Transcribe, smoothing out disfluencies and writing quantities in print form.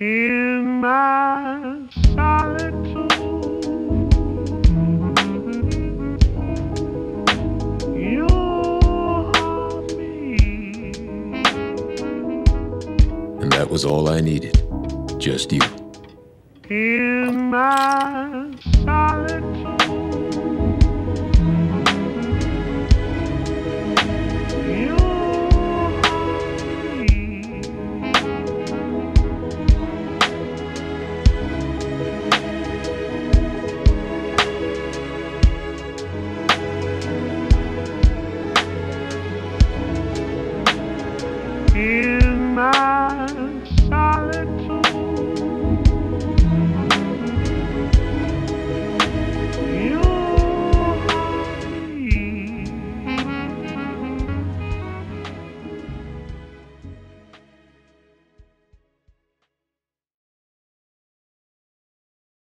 In my solitude, you hold me. And that was all I needed, just you. In my solitude.